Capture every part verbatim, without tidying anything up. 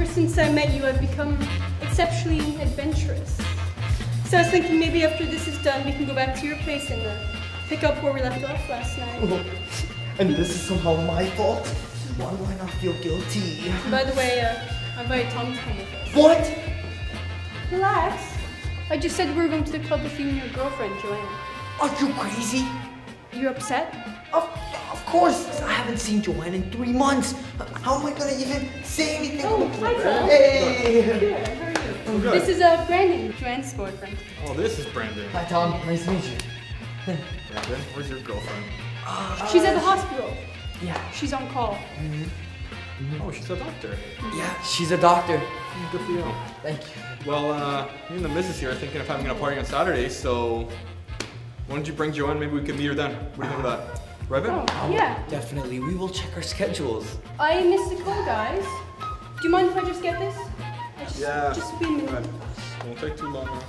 ever since I met you, I've become exceptionally adventurous. So I was thinking maybe after this is done, we can go back to your place and uh, pick up where we left off last night. And this is somehow my fault? Why do I not feel guilty? By the way, uh, I'm very Tom Tom with us. What? Relax. I just said we were going to the club with you and your girlfriend, Joanna. Are you crazy? You're upset? Of, of course! I haven't seen Joanna in three months. How am I gonna even say anything? Oh, hi, Tom. Hey! Good. How are you? I'm good. This is uh, Brandon, Joanne's boyfriend. Oh, this is Brandon. Hi, Tom. Nice to meet you. Brandon, where's your girlfriend? Uh, she's at the hospital. Yeah. She's on call. Mm-hmm. Oh, she's a doctor. Yeah, she's a doctor. Good for you. Thank you. Well, uh, me and the missus here are thinking of having a party on Saturday, so why don't you bring Joanne? Maybe we can meet her then. What do you think of that? Right, Ben? Oh, yeah. Definitely. We will check our schedules. I missed the call, guys. Do you mind if I just get this? I just, yeah. Just be a minute. Right. It won't take too long. Huh?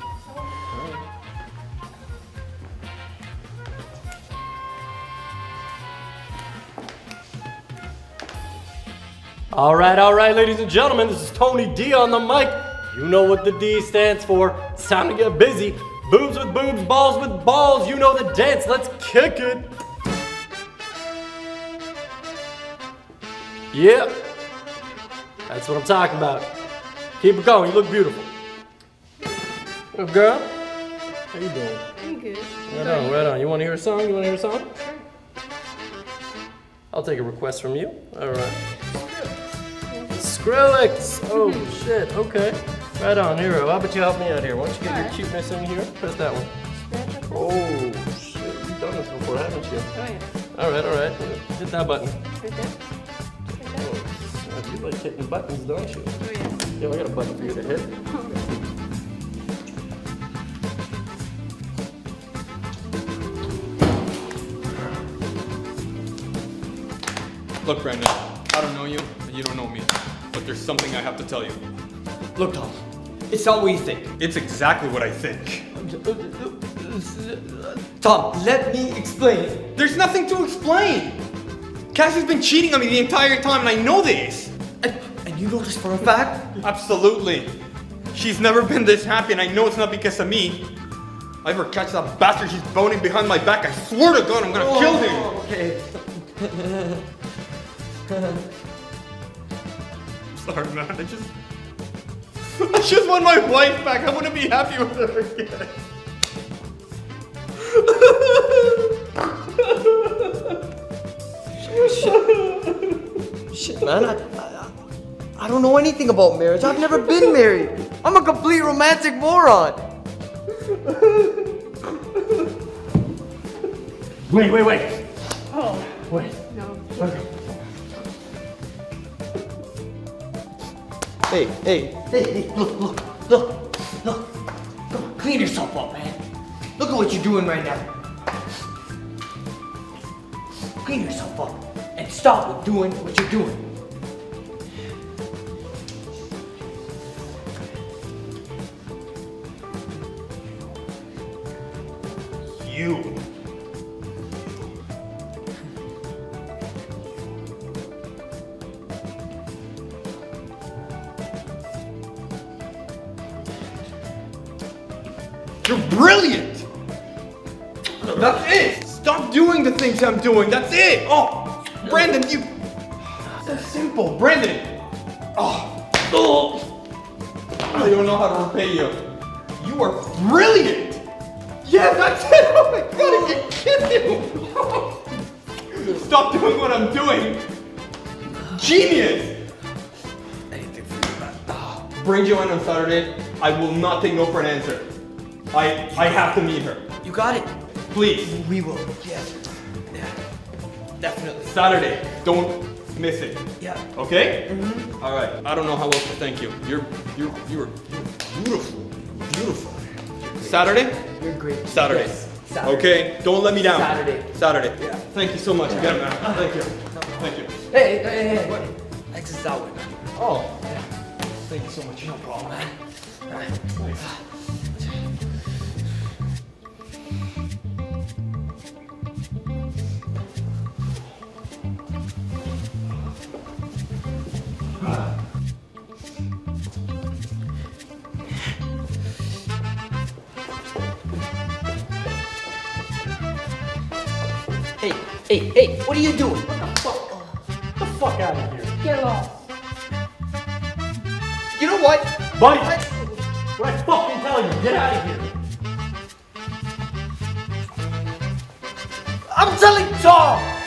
All right, all right, ladies and gentlemen, this is Tony D on the mic. You know what the D stands for. It's time to get busy. Boobs with boobs, balls with balls. You know the dance. Let's kick it. Yep. Yeah. That's what I'm talking about. Keep it going. You look beautiful. What up, girl? How you doing? I'm good. Right on, right on. You want to hear a song? You want to hear a song? Sure. I'll take a request from you. All right. Skrillex! Oh shit, okay. Right on, hero. How about you help me out here? Why don't you get All your right. cheapness in here? Press that one. Oh shit, you've done this before, haven't you? Oh yeah. Alright, alright. Hit that button. Right there? Right there. Oh, you like hitting buttons, don't you? Oh yeah. Yeah, I got a button for you to hit. Look, Brandon, I don't know you, and you don't know me. But there's something I have to tell you. Look, Tom, it's not what you think. It's exactly what I think. Tom, let me explain. There's nothing to explain. Cassie's been cheating on me the entire time, and I know this. And, and you know this for a fact? Absolutely. She's never been this happy, and I know it's not because of me. If I ever catch that bastard she's boning behind my back, I swear to God I'm gonna oh, kill him. Okay. Sorry, man. I just, I just want my wife back. I wouldn't be happy with her again. Shit, shit, man. I, I, I don't know anything about marriage. I've never been married. I'm a complete romantic moron. Wait, wait, wait. Oh, wait. No. Okay. Hey, hey, hey, hey, look, look, look, look. Come on, clean yourself up, man. Look at what you're doing right now. Clean yourself up and stop with doing what you're doing. You. You're brilliant! That's it! Stop doing the things I'm doing, that's it! Oh! Brandon, you... So simple, Brandon! Oh! Oh! I don't know how to repay you. You are brilliant! Yeah, that's it! Oh my God, I can kiss you! Stop doing what I'm doing! Genius! Anything for you, man. Oh, bring Joanne on Saturday. I will not take no for an answer. I, I have to meet her. You got it. Please. We will. Yeah. Yeah. Definitely. Saturday. Don't miss it. Yeah. Okay? Mm-hmm. All right. I don't know how else to thank you. You're, you're, you're beautiful. Beautiful. You're Saturday? You're great. Saturday. Yes. Saturday. Okay. Don't let me down. Saturday. Saturday. Yeah. Thank you so much. Yeah. Again, man. Thank you. Thank you. Hey, hey, hey. What? Exit that way, man. Oh. Yeah. Thank you so much. No problem, man. All right. Nice. Hey, hey, hey, what are you doing? What the fuck? Get the fuck out of here. Get lost. You know what? Buddy! What I fucking tell you, get out of here. I'm telling Tom!